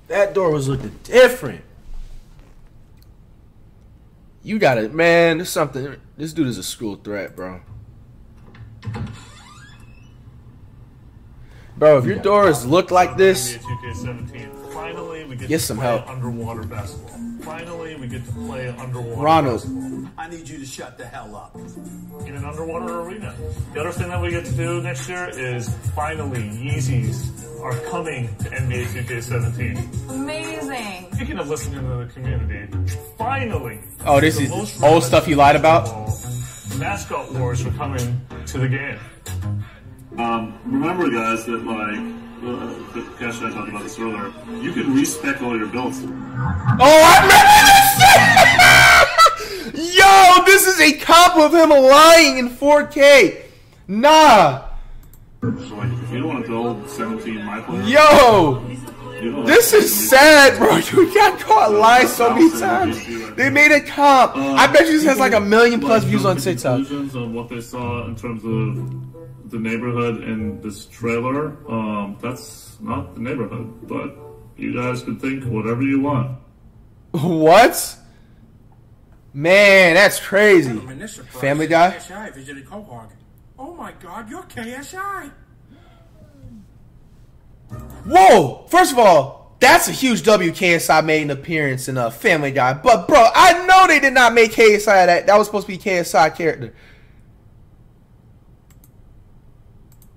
That door was looking different. You got it, man. There's something. This dude is a school threat, bro. Bro, if your doors look like this, finally we get, get to some play help. Underwater basketball. Finally, we get to play underwater Ronald. Basketball. I need you to shut the hell up. In an underwater arena. The other thing that we get to do next year is finally Yeezys are coming to N B A two K seventeen. Amazing. Speaking of listening to the community, finally. Oh, this is old stuff you lied about? Mascot wars are coming to the game. Um, remember, guys, that like... Uh, Cash and I talked about this earlier. You can respec all your builds. Oh, I remember this! Yo, this is a cop of him lying in four K. Nah. So, like, if you don't want to build seventeen my players, yo, you know, like, this is sad, bro. You got caught lying so many times. They made a comp. Uh, I bet you this has like a million plus like, views on TikTok. Conclusions on what they saw in terms of the neighborhood in this trailer, um, that's not the neighborhood, but you guys can think whatever you want. What? Man, that's crazy. Family Guy? K S I visited Cohog. Oh my god, you're K S I. Whoa! First of all, that's a huge W. K S I made an appearance in uh, Family Guy, but bro, I know they did not make K S I that. That was supposed to be K S I character.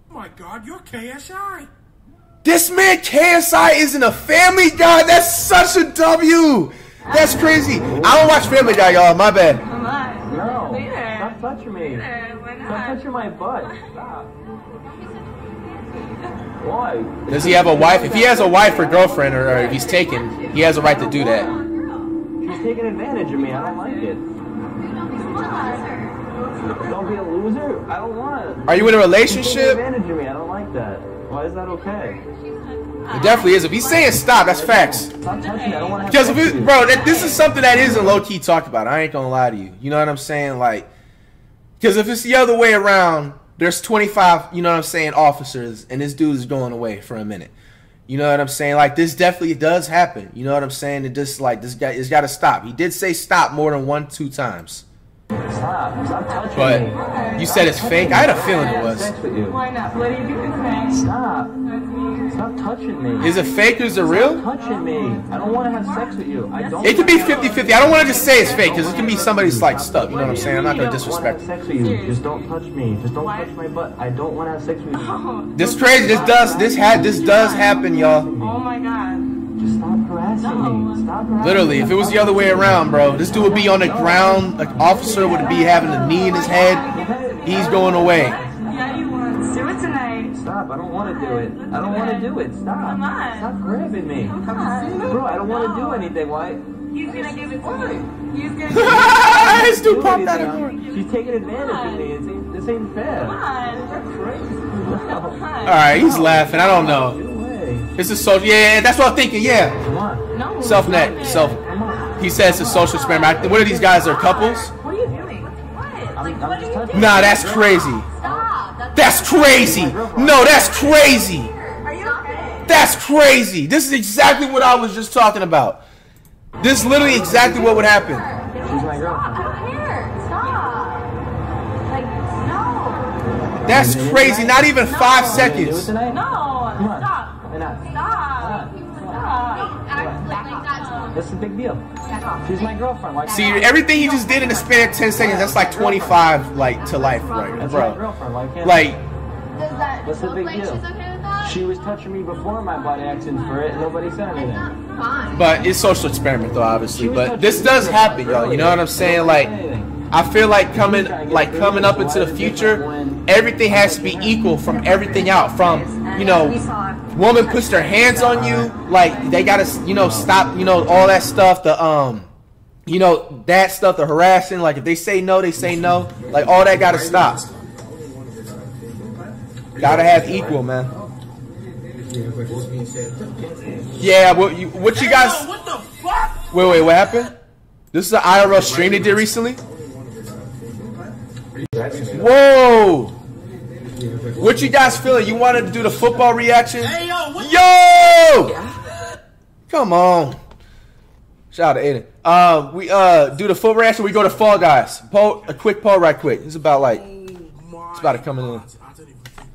Oh my god, you're K S I. This man K S I isn't a Family Guy. That's such a W. That's crazy. I don't watch Family Guy, y'all. My bad. Come on. No. Stop touching me. Why not? Stop touching my butt. Stop. Why? Does he have a wife? If he has a wife or girlfriend, or, or if he's taken, he has a right to do that. She's taking advantage of me. I don't like it. Don't be a loser. I don't want to. Are you in a relationship? Advantage of me. I don't like that. Why is that okay? It definitely is. If he's saying stop, that's facts. Because if it, bro, that, this is something that isn't low key talked about. I ain't gonna lie to you. You know what I'm saying? Like, because if it's the other way around, there's twenty-five. You know what I'm saying? Officers, and this dude is going away for a minute. You know what I'm saying? Like, this definitely does happen. You know what I'm saying? It just like this guy. It's got to stop. He did say stop more than one, two times. Stop. Stop touching but me. But you said it's fake. I had a feeling it was. Why not? What do you do with me? Stop. Stop touching me. Is it fake or is it real? Stop touching me. I don't want to have sex with you. I don't. It could be fifty fifty. I don't want to just say it's fake because it can be somebody's like stuff. You know what I'm saying? I'm not going to disrespect. I don't want to have sex with you. Just don't touch me. Just don't touch my butt. I don't want to have sex with you. This crazy. This does. This had. This does happen, y'all. Oh my god. Just stop harassing me. Stop harassing Literally, me. If it was the otother way around, bro, this dude would be on the ground. An officer would be having a knee in his head. He's going away. Yeah, you would. Do it tonight. Stop. I don't want to do it. I don't want to do it. Stop. Come on. Stop grabbing me. Come on. Bro, I don't want to do anything. Why? He's gonna give it to me. He's gonna give it to me. She's taking advantage of me. It's ain't, this ain't fair. Come on. You're crazy. Alright, he's laughing. I don't know. This is so. Yeah, that's what I'm thinking. Yeah. Come on. No. Self net. Self. He says it's social experiment. What are these guys? Are couples? What are you doing? What? Like, what are you doing? Nah, that's crazy. Stop. That's crazy. No, that's crazy. Are you okay? That's crazy. This is exactly what I was just talking about. This is literally exactly what would happen. She's my girlfriend. I don't care. Stop. Like, no. That's crazy. Not even no. five seconds. No. Stop. Stop. Stop. Stop. Act like that. That's a big deal. She's my girlfriend. Why See, everything you just did in the span of ten seconds, that's like twenty-five, like, to life, right? That's bro. my girlfriend. Why can't like, does that what's the big like deal? She's okay with that? She was touching me before my body action for it, and nobody said anything. But it's social experiment though, obviously. But this does happen, y'all. You know what I'm saying? Like, I feel like coming, like coming up into the future, everything has to be equal from everything out. From, you know, woman puts their hands on you, like they gotta, you know, stop, you know, all that stuff. The um, you know, that stuff, the harassing. Like if they say no, they say no. Like all that gotta stop. Gotta have equal, man. Yeah, what you, what you guys? Hey, yo, what the fuck? Wait, wait, what happened? This is an I R L stream they did recently. Whoa! What you guys feeling? You wanted to do the football reaction? Hey, yo, what yo! Come on! Shout out to Adin. Uh, we uh do the football reaction. We go to Fall Guys. Poll, a quick poll, right quick. It's about like, it's about to come in.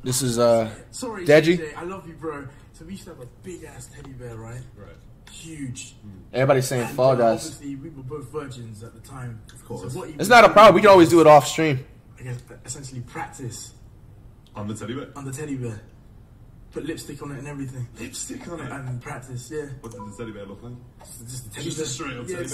This is uh, sorry, Deji. I love you, bro. So we used to have a big ass teddy bear, right? Right. Huge. Everybody's saying and Fall Guys. Obviously, we were both virgins at the time. Of course. So it's not a problem. We can always do it off stream. I guess essentially practice. On the teddy bear. On the teddy bear. Put lipstick on it and everything. Lipstick on it and practice. Yeah. What did the teddy bear look like? It's just a teddy just bear. Just straight up yeah, teddy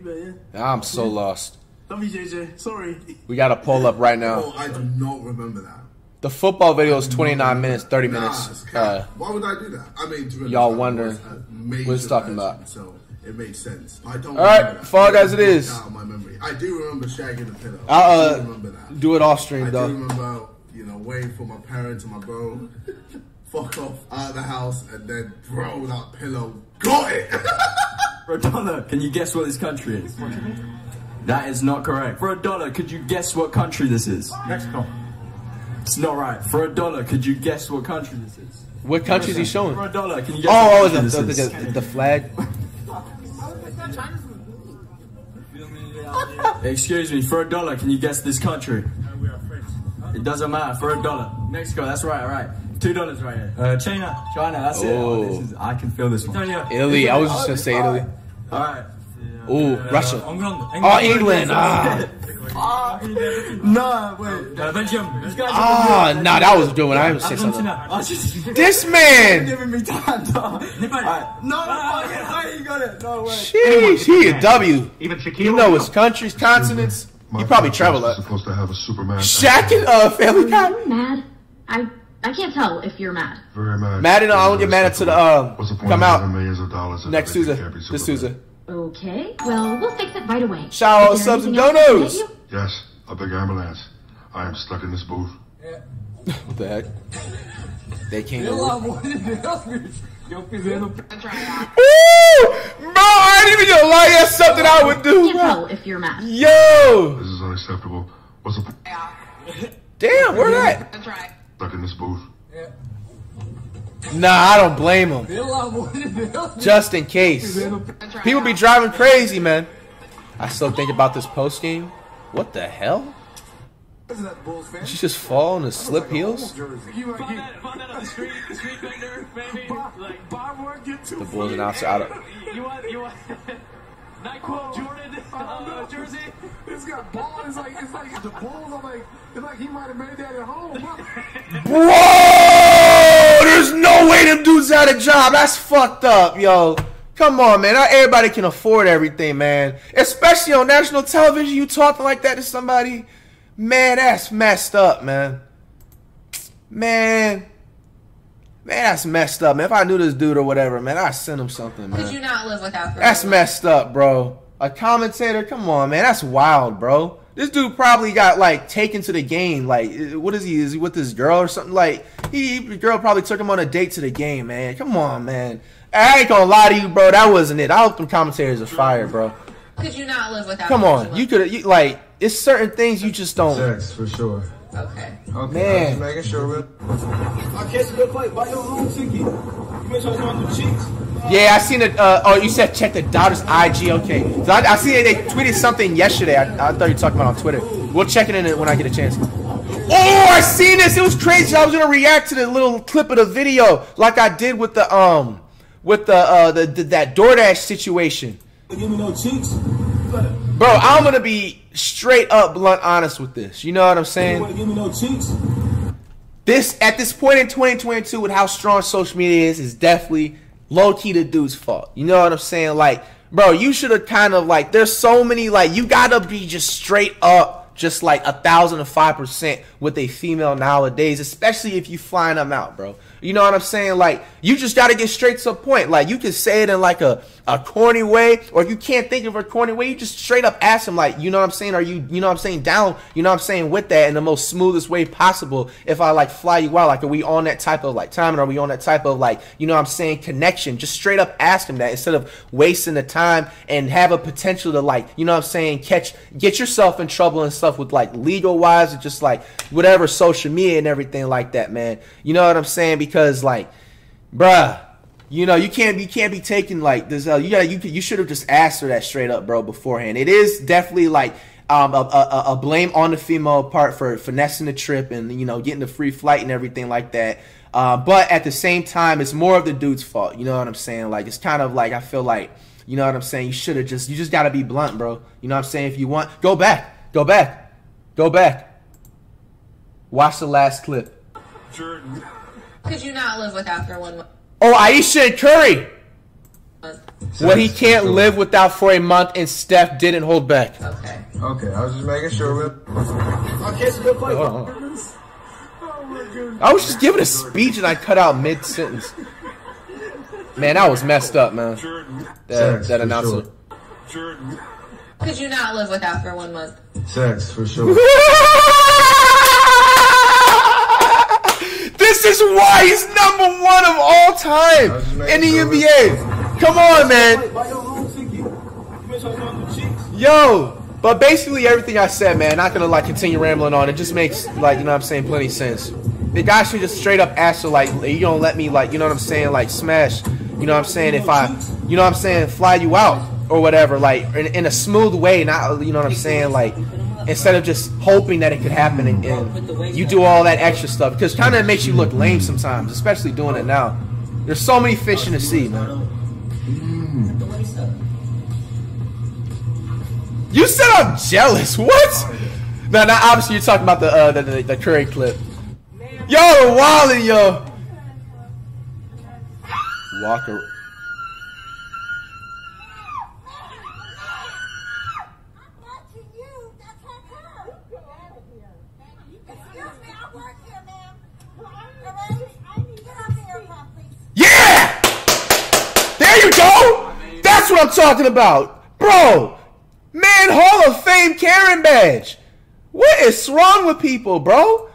bear. Teddy bear. Yeah. I'm so yeah. lost. Love you, J J. Sorry. We got a poll up right now. Oh, I do not remember that. The football video is twenty-nine minutes, thirty nah, minutes. Uh, Why would I do that? I mean, y'all wonder what it's talking about. So it makes sense. I don't All right, Fall Guys, it is. Out of my memory. I do remember shagging the pillow. I'll uh, I do remember that. Do it off stream, I though. I do remember, you know, waiting for my parents and my bro. Fuck off out of the house, and then bro, that pillow got it. For a dollar, can you guess what this country is? That is not correct. For a dollar, could you guess what country this is? Mexico. It's not right. For a dollar, could you guess what country this is? What country is he showing? For a dollar, can you guess oh, what country oh, the, this the, is? The, the flag. Excuse me, for a dollar, can you guess this country? It doesn't matter, for a dollar. Mexico, that's right, right. Two dollars right here. Uh, China. China, that's oh. it. Oh, this is, I can feel this one. Italy, I was just going to say Italy. All right. Oh, uh, Russia. England. England. Oh, England. Ah. Ah, no, wait. Belgium. Ah, no, that was a good one. I haven't said something. This man. Giving me time, dog. No, no, you got it. No way. Sheesh, he a W. Even Shaquille. You know his countries, continents. He probably traveled up. Supposed to have a Superman. Shaq and uh, Family Guy. Mad. I I can't tell if you're mad. Very mad. Mad and I don't get mad until the um come out next Tuesday. This Tuesday. Okay. Well, we'll fix it right away. Shout out subs and donos. Yes, a big ambulance. I am stuck in this booth. Yeah. What the heck? They can't go. Woo! Bro, I didn't even know like that's something I would do. Bro. If you're mad. Yo! This is unacceptable. What's up? Yeah. Damn, where that? That's right. Stuck in this booth. Yeah. Nah, I don't blame him. Just in case. People be driving crazy, man. I still think about this post game. What the hell? Did she just fall on the slip heels? The Bulls announcer out of. Nyquil Jordan uh, jersey. This guy ball is like it's like the Bulls. I'm like it's like he might have made that at home. Bro, there's no way them dudes had a job. That's fucked up, yo. Come on, man. Not everybody can afford everything, man. Especially on national television, you talking like that to somebody. Man, that's messed up, man. Man. Man, that's messed up, man. If I knew this dude or whatever, man, I'd send him something, man. Could you not live without her? That's messed up, bro. A commentator? Come on, man. That's wild, bro. This dude probably got, like, taken to the game. Like, what is he? Is he with this girl or something? Like, he, the girl probably took him on a date to the game, man. Come on, man. I ain't gonna lie to you, bro. That wasn't it. I hope the commentators are fired, bro. Could you not live without her? Come on. You could, you, like, it's certain things you just don't. Sex, for sure. Okay. Okay. Man. I'm making sure we're... I catch a good play. Buy your own ticket. You make sure it's on the cheeks. Yeah, I seen it. Uh, oh, you said check the Dodgers I G. Okay. So I, I see they, they tweeted something yesterday. I, I thought you were talking about on Twitter. We'll check it in when I get a chance. Oh, I seen this. It was crazy. I was gonna react to the little clip of the video, like I did with the um, with the uh, the, the that DoorDash situation. Give me no cheeks. Bro, I'm gonna be straight up blunt honest with this. You know what I'm saying? Give me no cheeks. This at this point in twenty twenty-two, with how strong social media is, is definitely low key the dude's fault. You know what I'm saying? Like, bro, you should have kind of like. There's so many like you gotta be just straight up, just like a thousand and five percent with a female nowadays, especially if you flying them out, bro. You know what I'm saying? Like, you just gotta get straight to the point. Like, you can say it in like a, a corny way, or if you can't think of a corny way, you just straight up ask him, like, you know what I'm saying? Are you, you know what I'm saying, down, you know what I'm saying, with that in the most smoothest way possible? If I like fly you out, like, are we on that type of like time, and are we on that type of like, you know what I'm saying, connection? Just straight up ask him that instead of wasting the time and have a potential to like, you know what I'm saying, catch, get yourself in trouble and stuff with like legal wise or just like whatever social media and everything like that, man. You know what I'm saying? Because Because like, bruh, you know you can't you can't be taking like this. Uh, you gotta you you should have just asked her that straight up, bro, beforehand. It is definitely like um, a, a a blame on the female part for finessing the trip and you know getting the free flight and everything like that. Uh, but at the same time, it's more of the dude's fault. You know what I'm saying? Like it's kind of like I feel like you know what I'm saying. You should have just you just gotta be blunt, bro. You know what I'm saying? If you want, go back, go back, go back. Watch the last clip. Jordan. Could you not live without her one month? Oh, Aisha and Curry. Well, he can't live without for a month, and Steph didn't hold back. Okay. Okay, I was just making sure. I catch a good play. I was just giving a speech, and I cut out mid-sentence. Man, that was messed up, man. That, that announcer. Could you not live without for one month? Sex, for sure. This is why he's number one of all time in the N B A. Come on, man. Yo, but basically everything I said, man, not gonna like continue rambling on. It just makes like you know what I'm saying plenty of sense. The guy should just straight up ask her like, you don't let me like you know what I'm saying like smash. You know what I'm saying if I you know what I'm saying fly you out or whatever like in, in a smooth way, not you know what I'm saying like. Instead of just hoping that it could happen and, and you do all that extra stuff. Because kind of makes you look lame sometimes, especially doing it now. There's so many fish in the sea, man. You said I'm jealous. What? No, no, obviously you're talking about the, uh, the, the, the Curry clip. Yo, Wally, yo. Walker. What I'm talking about, bro, man. Hall of Fame Karen badge. What is wrong with people, bro?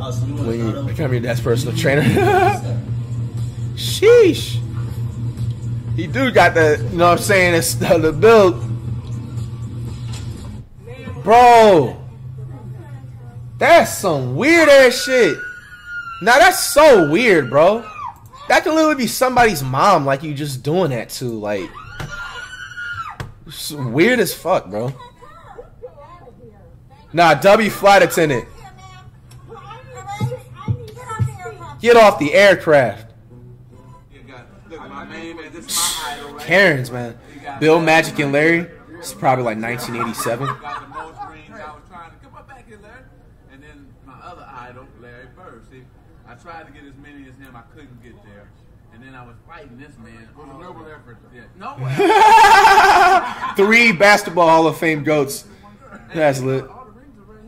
Oh, so you Wait, you become your dad's personal trainer. Sheesh. He do got the, you know what I'm saying, it's the, the build, bro. That's some weird ass shit. Now that's so weird, bro. That could literally be somebody's mom, like you just doing that to, like, weird as fuck, bro. Nah, W flight attendant. Get off the aircraft. Karens, man. Bill, Magic, and Larry. It's probably like nineteen eighty-seven. I tried to get as many as him, I couldn't get there. And then I was fighting this man. It was a noble effort. Yeah. No way. Three basketball Hall of Fame goats. That's lit. All the rings are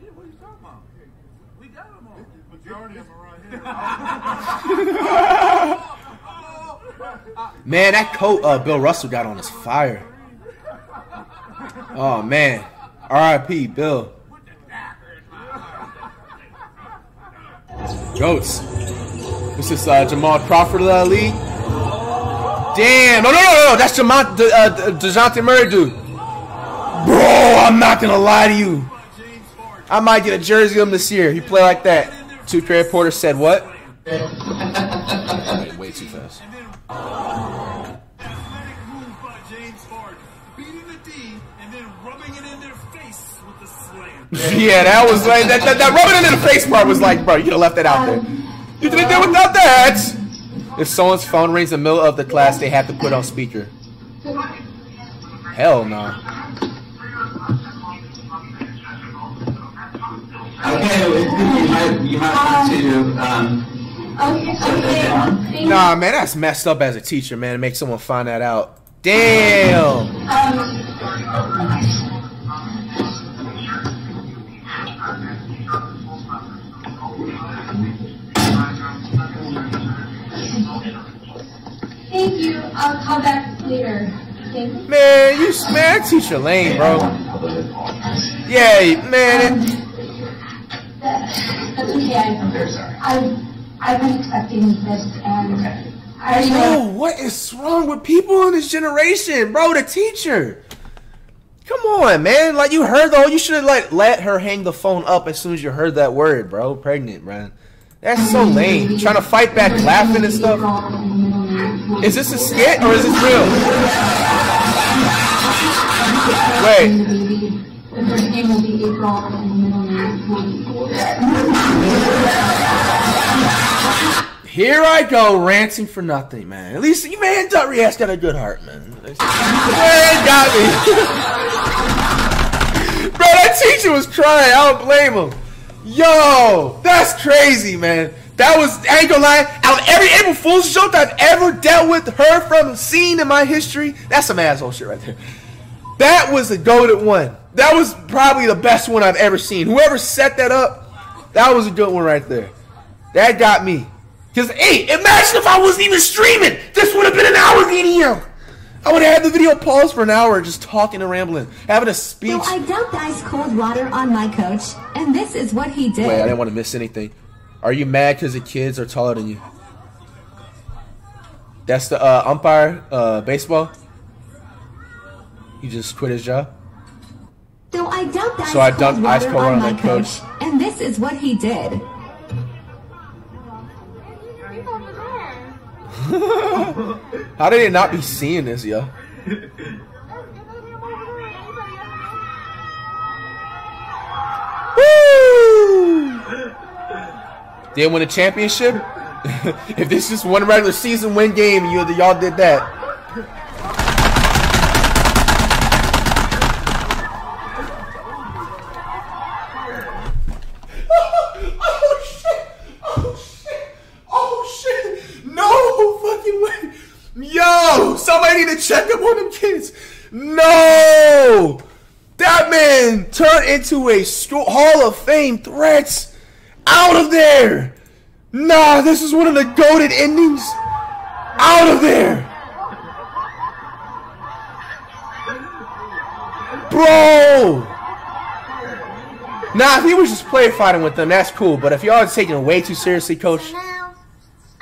Man, that coat uh, Bill Russell got on is fire. Oh, man. R I P Bill. Goats. What's this, uh, Jamal Crawford of the league? Damn. No, no, no, no. That's Jamal, uh, DeJounte Murray, dude. Bro, I'm not going to lie to you. I might get a jersey of him this year. He play like that. two K Porter said what? Way too fast. Yeah, that was like that. That, that rubbing into the face part was like, bro, you could have left that out there. You didn't do without that. If someone's phone rings in the middle of the class, they have to put on speaker. Hell no. Okay, you have to. Um, nah, man, that's messed up as a teacher, man. To make someone find that out. Damn. Thank you. I'll call back later. Okay. Man, you man, that teacher lame, bro. Yeah, man. Um, it... that, that's okay. I'm very sorry. I I've been expecting this, and okay. I already know. Yo, what is wrong with people in this generation, bro? The teacher. Come on, man. Like you heard the whole. You should have like let her hang the phone up as soon as you heard that word, bro. Pregnant, man. That's so lame. Trying to fight back, laughing and stuff. Is this a skit or is this real? Wait. Here I go ranting for nothing, man. At least you man, Dury has got a good heart, man. Man, got me. Bro, that teacher was trying. I don't blame him. Yo, that's crazy, man. That was, I ain't gonna lie, out of every April Fool's joke that I've ever dealt with her from seeing in my history, that's some asshole shit right there. That was a goated one. That was probably the best one I've ever seen. Whoever set that up, that was a good one right there. That got me. Because, hey, imagine if I wasn't even streaming. This would have been an hour video. I would have had the video paused for an hour just talking and rambling, having a speech. So I dumped ice cold water on my coach, and this is what he did. Wait, I didn't want to miss anything. Are you mad because the kids are taller than you? That's the uh, umpire, uh, baseball? He just quit his job? So I dumped ice, so I dumped cold, ice cold water on, on my coach, coach, and this is what he did. How did it not be seeing this, yo? Woo! Did win a championship? If this is one regular season win game, you y'all did that. Oh shit! Oh shit! Oh shit! No fucking way! Yo, somebody need to check up on them kids. No, that man turned into a Hall of Fame threats. Out of there. Nah, this is one of the goated endings. Out of there. Bro. Nah, if he was just play fighting with them, that's cool. But if y'all are taking it way too seriously, coach. Now,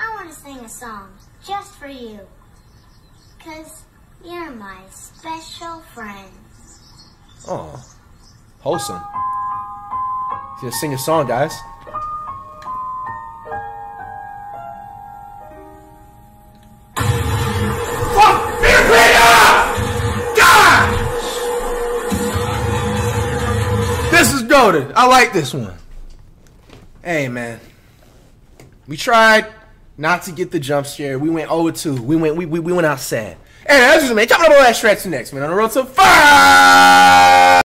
I want to sing a song just for you. Because you're my special friend. Oh, wholesome. Just sing a song, guys. Fuck! This is goated. I like this one. Hey, man. We tried not to get the jump scare. We went oh two. We went we we, we went outside. Hey, that's just man. Chop it up on that stretch next, man. On the road to five.